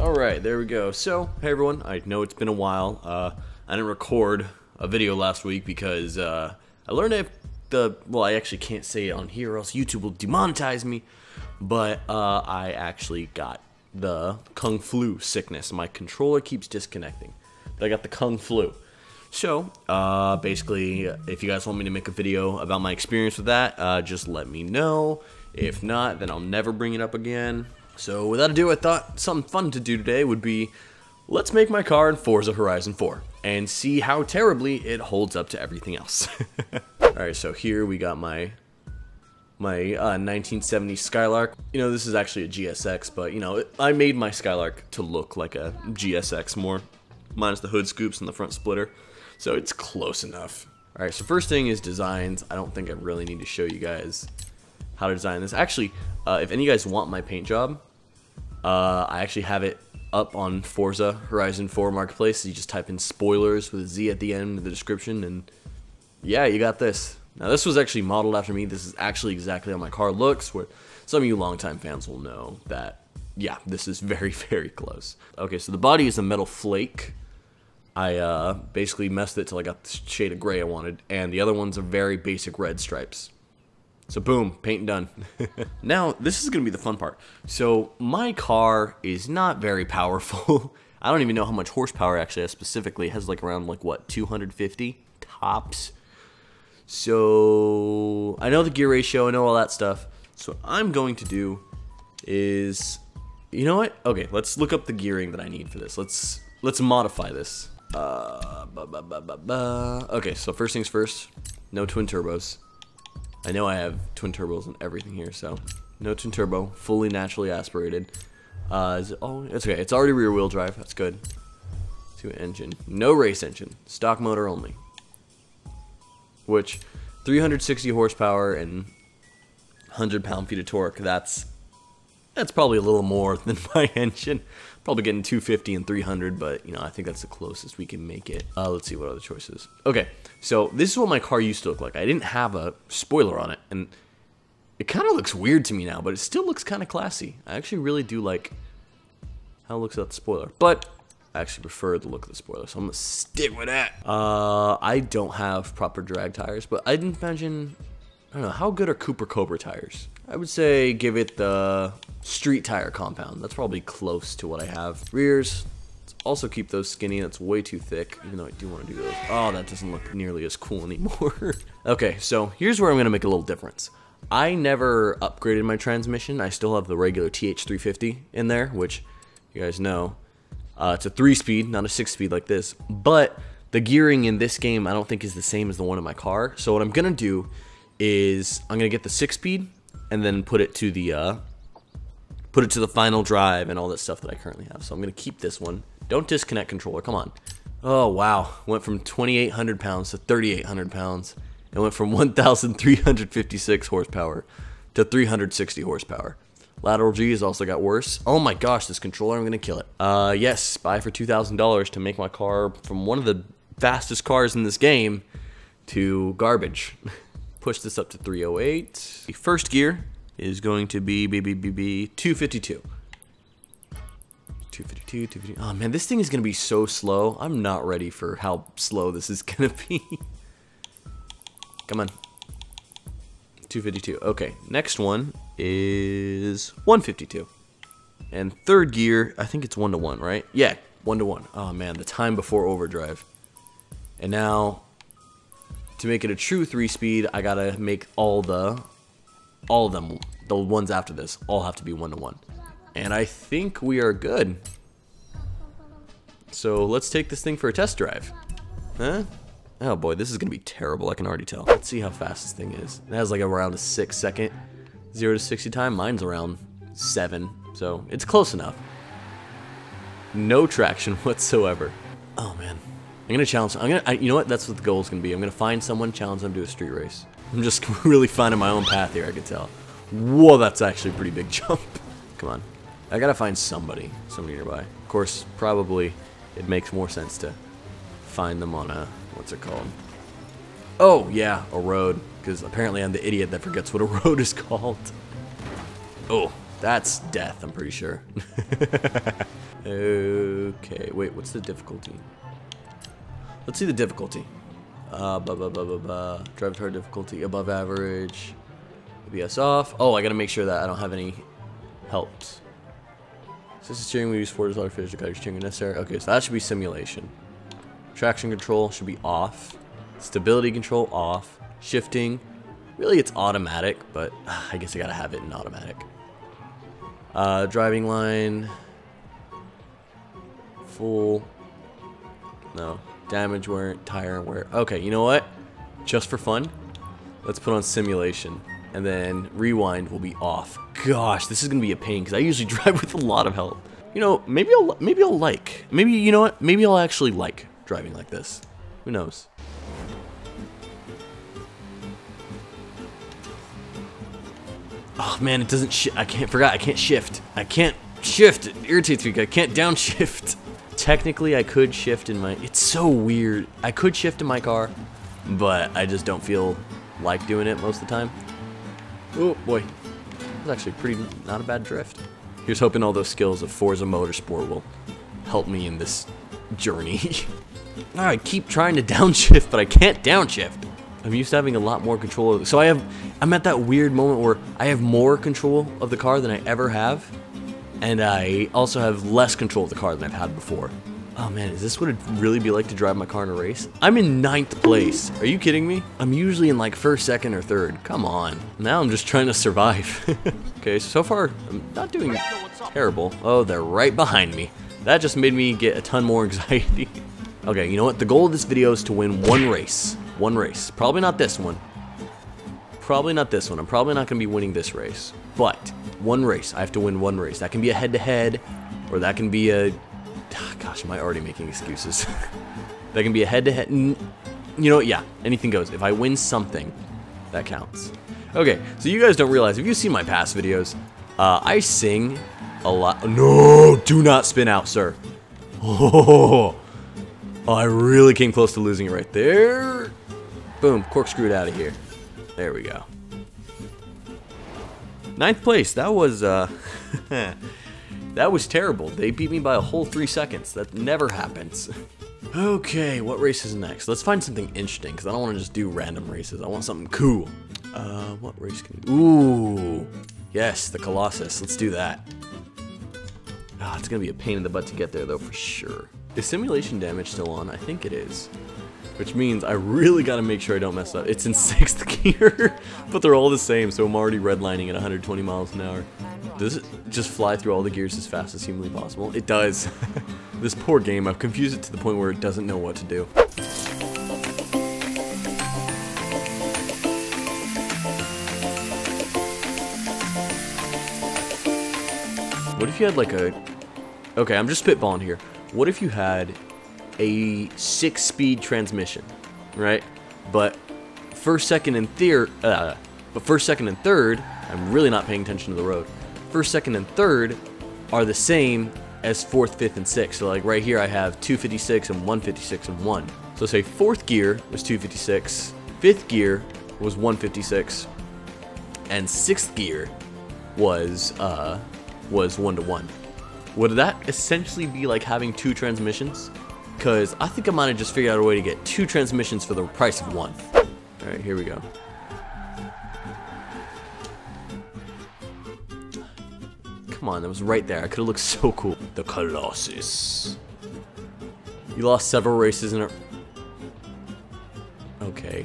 Alright, there we go. So, hey everyone, I know it's been a while. I didn't record a video last week because I learned if the, well, I actually can't say it on here or else YouTube will demonetize me, but I actually got the Kung Flu sickness. My controller keeps disconnecting, but I got the Kung Flu. So, basically, if you guys want me to make a video about my experience with that, just let me know. If not, then I'll never bring it up again. So, without ado, I thought something fun to do today would be, let's make my car in Forza Horizon 4 and see how terribly it holds up to everything else. Alright, so here we got my 1970 Skylark. You know, this is actually a GSX, but, you know, I made my Skylark to look like a GSX more, minus the hood scoops and the front splitter. So it's close enough. All right, so first thing is designs. I don't think I really need to show you guys how to design this. Actually, if any of you guys want my paint job, I actually have it up on Forza Horizon 4 Marketplace. So you just type in spoilers with a Z at the end of the description, and yeah, you got this. Now this was actually modeled after me. This is actually exactly how my car looks, where some of you longtime fans will know that, yeah, this is very, very close. Okay, so the body is a metal flake. I basically messed it till I got the shade of gray I wanted, and the other ones are very basic red stripes. So boom, paint done. Now, this is going to be the fun part. So my car is not very powerful. I don't even know how much horsepower it actually has specifically. It has like around, like what, 250 tops? So I know the gear ratio, I know all that stuff. So what I'm going to do is, you know what? Okay, let's look up the gearing that I need for this. Let's modify this. Okay, so first things first, no twin turbos. I know I have twin turbos and everything here, so no twin turbo, fully naturally aspirated. Oh, that's okay, it's already rear wheel drive, that's good. Let's do an engine, no race engine, stock motor only. Which, 360 horsepower and 100 pound-feet of torque, that's probably a little more than my engine. Probably getting 250 and 300, but you know, I think that's the closest we can make it. Let's see what other choices. Okay, so this is what my car used to look like. I didn't have a spoiler on it, and it kind of looks weird to me now, but it still looks kind of classy. I actually really do like how it looks without the spoiler, but I actually prefer the look of the spoiler, so I'm gonna stick with that. I don't have proper drag tires, but I'd imagine, I don't know, how good are Cooper Cobra tires? I would say give it the street tire compound. That's probably close to what I have. Rears, let's also keep those skinny. That's way too thick, even though I do want to do those. Oh, that doesn't look nearly as cool anymore. Okay, so here's where I'm going to make a little difference. I never upgraded my transmission. I still have the regular TH350 in there, which you guys know. It's a 3-speed, not a 6-speed like this. But the gearing in this game I don't think is the same as the one in my car. So what I'm going to do is I'm going to get the 6-speed. And then put it to the final drive and all that stuff that I currently have. So I'm gonna keep this one. Don't disconnect controller. Come on. Oh wow, went from 2,800 pounds to 3,800 pounds, and went from 1,356 horsepower to 360 horsepower. Lateral G has also got worse. Oh my gosh, this controller, I'm gonna kill it. Yes, buy for $2,000 to make my car from one of the fastest cars in this game to garbage. Push this up to 308. The first gear is going to be 252. 252, 252. Oh man, this thing is gonna be so slow. I'm not ready for how slow this is gonna be. Come on. 252. Okay, next one is 152. And third gear, I think it's 1-to-1, right? Yeah, 1-to-1. Oh man, the time before overdrive. And now, to make it a true 3-speed, I gotta make all of them, the ones after this, all have to be 1-to-1. And I think we are good. So let's take this thing for a test drive. Huh? Oh boy, this is gonna be terrible, I can already tell. Let's see how fast this thing is. It has like around a 6-second 0-to-60 time. Mine's around 7, so it's close enough. No traction whatsoever. Oh man. I'm gonna challenge. You know what? That's what the goal is gonna be. I'm gonna find someone, challenge them to a street race. I'm just really finding my own path here. I can tell. Whoa, that's actually a pretty big jump. Come on. I gotta find somebody nearby. Of course, probably it makes more sense to find them on a, what's it called? Oh yeah, a road. Because apparently I'm the idiot that forgets what a road is called. Oh, That's death, I'm pretty sure. Okay, wait, what's the difficulty? Let's see the difficulty. Drive hard difficulty, above average. ABS off. Oh, I gotta make sure that I don't have any helps. Assisted steering, we use Ford's large finish to guide your steering when necessary. Okay, so that should be simulation. Traction control should be off. Stability control off. Shifting. Really, it's automatic, but I guess I gotta have it in automatic. Driving line. Full. No. Damage wear, tire wear. Okay, you know what? Just for fun, let's put on simulation. And then rewind will be off. Gosh, this is gonna be a pain because I usually drive with a lot of help. You know, maybe I'll actually like driving like this. Who knows? Oh man, it doesn't shift. I can't shift. I can't shift. It irritates me. I can't downshift. Technically, I could shift in my. It's so weird. I could shift in my car, but I just don't feel like doing it most of the time. Oh boy, that's actually pretty not a bad drift. Here's hoping all those skills of Forza Motorsport will help me in this journey. I keep trying to downshift, but I can't downshift. I'm used to having a lot more control of it. So I'm at that weird moment where I have more control of the car than I ever have, and I also have less control of the car than I've had before. Oh man, is this what it'd really be like to drive my car in a race? I'm in 9th place. Are you kidding me? I'm usually in like 1st, 2nd, or 3rd. Come on. Now I'm just trying to survive. Okay, so far, I'm not doing terrible. Oh, they're right behind me. That just made me get a ton more anxiety. Okay, you know what? The goal of this video is to win one race. One race. Probably not this one. Probably not this one. I'm probably not going to be winning this race. But one race. I have to win one race. That can be a head-to-head, or that can be a... Gosh, am I already making excuses? That can be a head-to-head. You know what? Yeah, anything goes. If I win something, that counts. Okay, so you guys don't realize, if you've seen my past videos, I sing a lot. No, do not spin out, sir. Oh, I really came close to losing it right there. Boom, corkscrewed out of here. There we go. 9th place. That was, that was terrible. They beat me by a whole 3 seconds. That never happens. Okay, what race is next? Let's find something interesting, because I don't want to just do random races. I want something cool. What race can we do? Ooh, yes, the Colossus. Let's do that. Oh, it's going to be a pain in the butt to get there, though, for sure. Is simulation damage still on? I think it is. Which means I really got to make sure I don't mess up. It's in 6th gear, but they're all the same, so I'm already redlining at 120 miles an hour. Does it just fly through all the gears as fast as humanly possible? It does. This poor game, I've confused it to the point where it doesn't know what to do. What if you had like a... Okay, I'm just spitballing here. What if you had a 6-speed transmission, right? But first, second, and third... I'm really not paying attention to the road. First, second, and third are the same as 4th, 5th, and 6th. So like right here I have 256 and 156 and 1. So say 4th gear was 256, 5th gear was 156, and 6th gear was 1-to-1. Would that essentially be like having 2 transmissions? Because I think I might have just figured out a way to get 2 transmissions for the price of 1. Alright, here we go. Come on, that was right there. I could have looked so cool. The Colossus. You lost several races in a... Okay.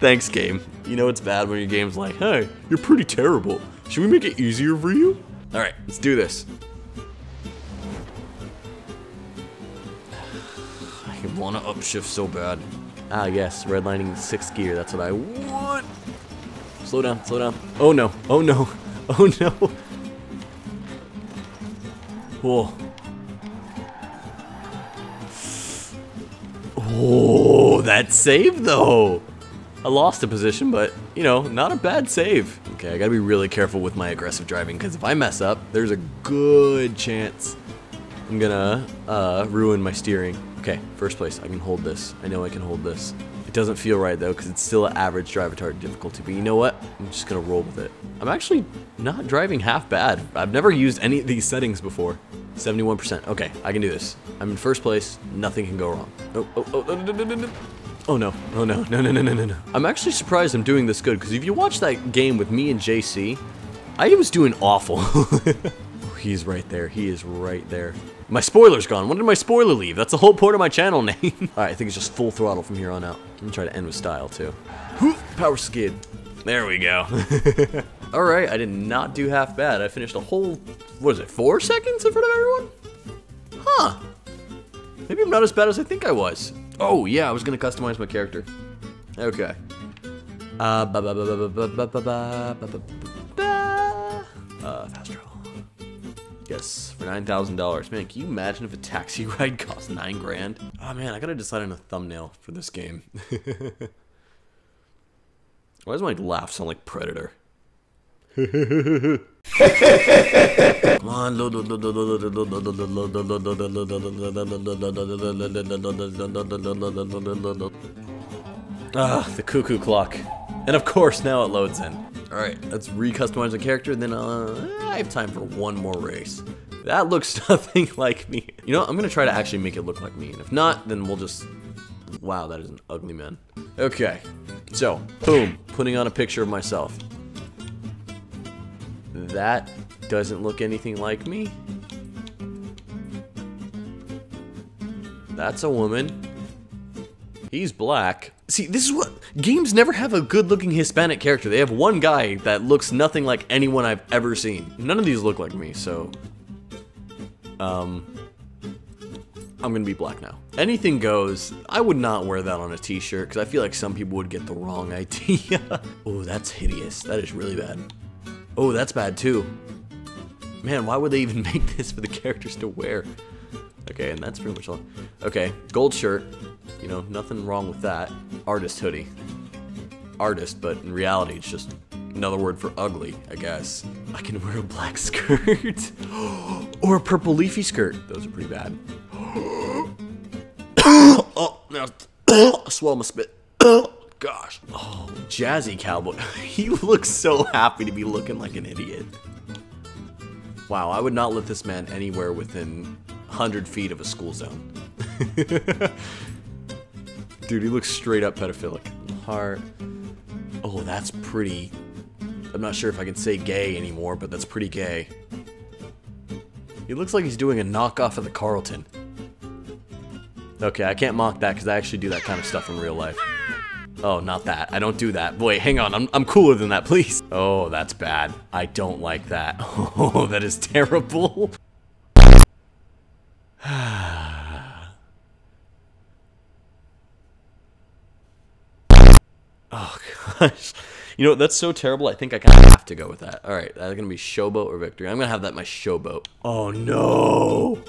Thanks, game. You know it's bad when your game's like, hey, you're pretty terrible. Should we make it easier for you? Alright, let's do this. I want to upshift so bad. Ah, yes, redlining 6th gear. That's what I want. Slow down, slow down. Oh no, oh no, oh no. Whoa. Oh, that save though. I lost a position, but you know, not a bad save. Okay, I gotta be really careful with my aggressive driving, because if I mess up, there's a good chance I'm gonna ruin my steering. Okay, 1st place, I can hold this. I know I can hold this. It doesn't feel right though, because it's still an average driver target difficulty, but you know what? I'm just gonna roll with it. I'm actually not driving half bad. I've never used any of these settings before. 71%, okay, I can do this. I'm in first place, nothing can go wrong. Oh no, oh no, no, no, no, no, no, no. I'm actually surprised I'm doing this good, because if you watch that game with me and JC, I was doing awful. Oh, he's right there, he is right there. My spoiler's gone, when did my spoiler leave? That's the whole point of my channel name. Alright, I think it's just full throttle from here on out. I'm gonna try to end with style too. Power skid. There we go. Alright, I did not do half bad. I finished a whole, what is it, 4 seconds in front of everyone? Huh. Maybe I'm not as bad as I think I was. Oh yeah, I was gonna customize my character. Okay. Fast travel. Yes, for $9,000. Man, can you imagine if a taxi ride cost 9 grand? Oh man, I gotta decide on a thumbnail for this game. Why does my laugh sound like Predator? Come on, the cuckoo clock. And of course, now it loads in. Alright, let's re-customize the character, then I have time for one more race. That looks nothing like me. You know what? I'm gonna try to actually make it look like me, and if not, then we'll just... Wow, that is an ugly man. Okay, so, boom, putting on a picture of myself. That doesn't look anything like me. That's a woman. He's black. See, this is what, games never have a good-looking Hispanic character. They have one guy that looks nothing like anyone I've ever seen. None of these look like me, so... I'm gonna be black now. Anything goes. I would not wear that on a t-shirt, because I feel like some people would get the wrong idea. Oh, that's hideous. That is really bad. Oh, that's bad, too. Man, why would they even make this for the characters to wear? Okay, and that's pretty much all. Okay, gold shirt. You know, nothing wrong with that. Artist hoodie. Artist, but in reality, it's just another word for ugly, I guess. I can wear a black skirt. Or a purple leafy skirt. Those are pretty bad. Oh, now I swallowed my spit. Gosh. Oh, Jazzy Cowboy. He looks so happy to be looking like an idiot. Wow, I would not let this man anywhere within 100 feet of a school zone. Dude, he looks straight up pedophilic. Heart. Oh, that's pretty... I'm not sure if I can say gay anymore, but that's pretty gay. He looks like he's doing a knockoff of the Carlton. Okay, I can't mock that because I actually do that kind of stuff in real life. Oh, not that. I don't do that. Wait, hang on. I'm cooler than that, please. Oh, that's bad. I don't like that. Oh, that is terrible. Oh, gosh. You know, that's so terrible, I think I kind of have to go with that. All right, that's going to be Showboat or Victory. I'm going to have that my Showboat. Oh, no.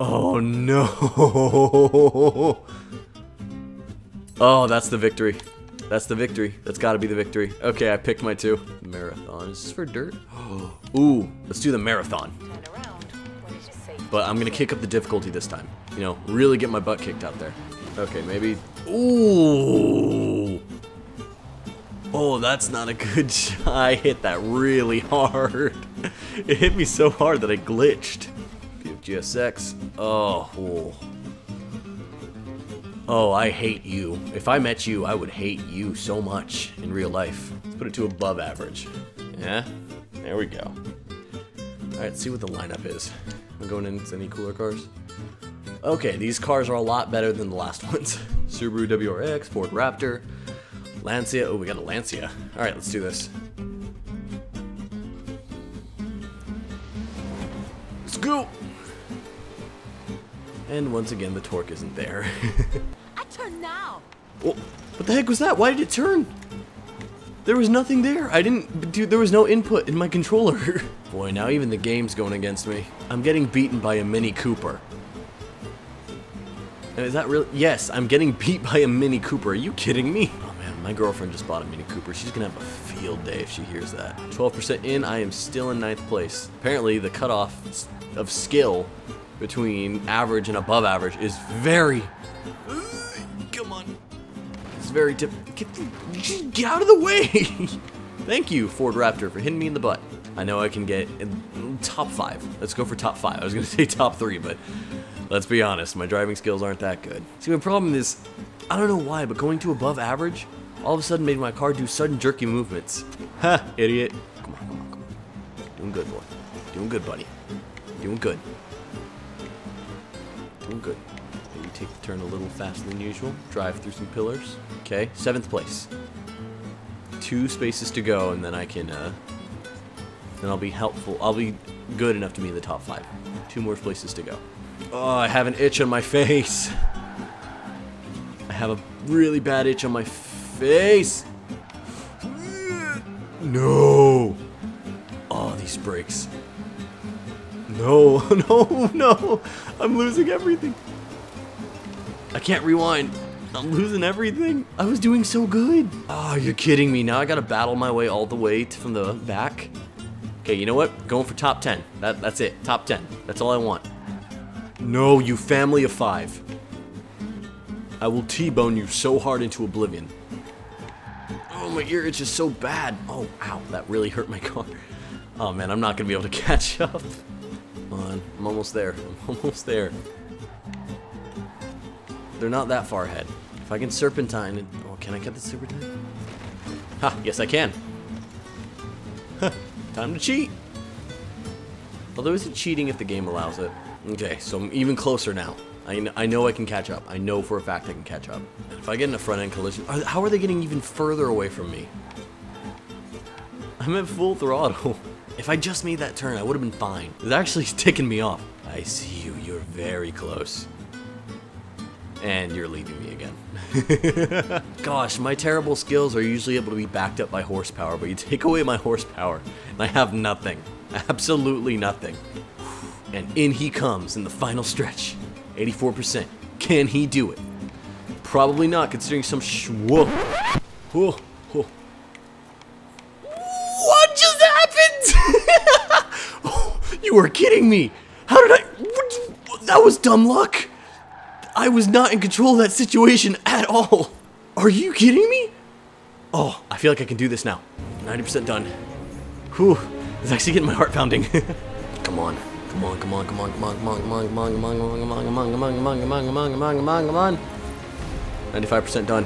Oh, no. Oh, that's the Victory. That's the Victory. That's got to be the Victory. Okay, I picked my two. Marathon. Is this for dirt? Ooh, let's do the Marathon. But I'm going to kick up the difficulty this time. You know, really get my butt kicked out there. Okay, maybe... Ooh! Oh, that's not a good shot. I hit that really hard. It hit me so hard that I glitched. Buick GSX. Oh. Oh, I hate you. If I met you, I would hate you so much in real life. Let's put it to above average. Yeah? There we go. Alright, let's see what the lineup is. Am I going into any cooler cars? Okay, these cars are a lot better than the last ones. Subaru WRX, Ford Raptor, Lancia. Oh, we got a Lancia. All right, let's do this. Let's go! And once again, the torque isn't there. I turn now. Oh, what the heck was that? Why did it turn? There was nothing there. I didn't, dude, there was no input in my controller. Boy, now even the game's going against me. I'm getting beaten by a Mini Cooper. Is that real? Yes, I'm getting beat by a Mini Cooper. Are you kidding me? Oh man, my girlfriend just bought a Mini Cooper. She's gonna have a field day if she hears that. 12% in, I am still in 9th place. Apparently the cutoff of skill between average and above average is very, very difficult. Get out of the way! Thank you, Ford Raptor, for hitting me in the butt. I know I can get in top 5. Let's go for top 5. I was gonna say top 3, but let's be honest, my driving skills aren't that good. See, my problem is, I don't know why, but going to above average all of a sudden made my car do sudden jerky movements. Ha, idiot. Come on, come on, come on. Doing good, boy. Doing good, buddy. Doing good. Doing good. Maybe take the turn a little faster than usual. Drive through some pillars. Okay, 7th place. 2 spaces to go, and then I can, then I'll be helpful. I'll be good enough to be in the top 5. 2 more places to go. Oh, I have an itch on my face. I have a really bad itch on my face. No. Oh, these brakes. No, no, no. I'm losing everything. I can't rewind. I'm losing everything. I was doing so good. Oh, you're kidding me. Now I gotta battle my way all the way from the back. Okay, you know what? Going for top 10. That's it. Top 10. That's all I want. No, you family of 5. I will T-bone you so hard into oblivion. Oh, my ear itches so bad. Oh, ow, that really hurt my car. Oh, man, I'm not gonna be able to catch up. Come on, I'm almost there. I'm almost there. They're not that far ahead. If I can serpentine and... Oh, can I cut the serpentine? Ha, yes I can. Huh, time to cheat. Although, is it cheating if the game allows it? Okay, so I'm even closer now. I know I can catch up. I know for a fact I can catch up. And if I get in a front-end collision... How are they getting even further away from me? I'm at full throttle. If I just made that turn, I would have been fine. It's actually ticking me off. I see you. You're very close. And you're leaving me again. Gosh, my terrible skills are usually able to be backed up by horsepower, but you take away my horsepower, and I have nothing. Absolutely nothing. And in he comes in the final stretch. 84%. Can he do it? Probably not, considering some whoa. Whoa. Whoa. What just happened? Oh, you were kidding me. How did I... That was dumb luck. I was not in control of that situation at all. Are you kidding me? Oh, I feel like I can do this now. 90% done. Whew. It's actually getting my heart pounding. Come on. Come on, come on, come on, come on, come on, come on, come on, come on, come on, come on, come on, come on, come on, come on, come on, come on, come on. 95% done.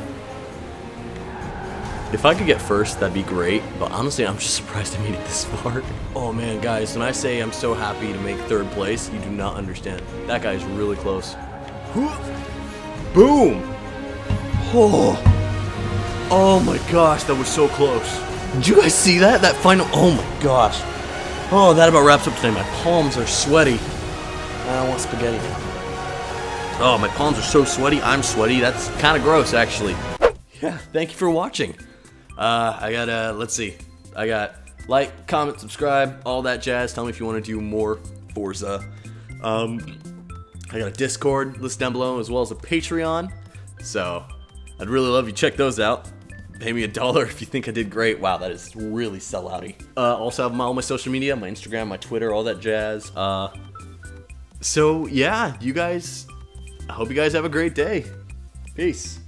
If I could get first, that'd be great, but honestly, I'm just surprised I made it this far. Oh man, guys, when I say I'm so happy to make 3rd place, you do not understand. That guy's really close. Boom! Oh! Oh my gosh, that was so close. Did you guys see that? That final, oh my gosh. Oh, that about wraps up today. My palms are sweaty. I want spaghetti. Oh, my palms are so sweaty. I'm sweaty. That's kind of gross, actually. Yeah, thank you for watching. I got, let's see. I got like, comment, subscribe, all that jazz. Tell me if you want to do more Forza. I got a Discord list down below, as well as a Patreon. So, I'd really love you check those out. Pay me $1 if you think I did great. Wow, that is really sellout-y. Also have all my social media, my Instagram, my Twitter, all that jazz. So yeah, you guys, I hope you guys have a great day. Peace.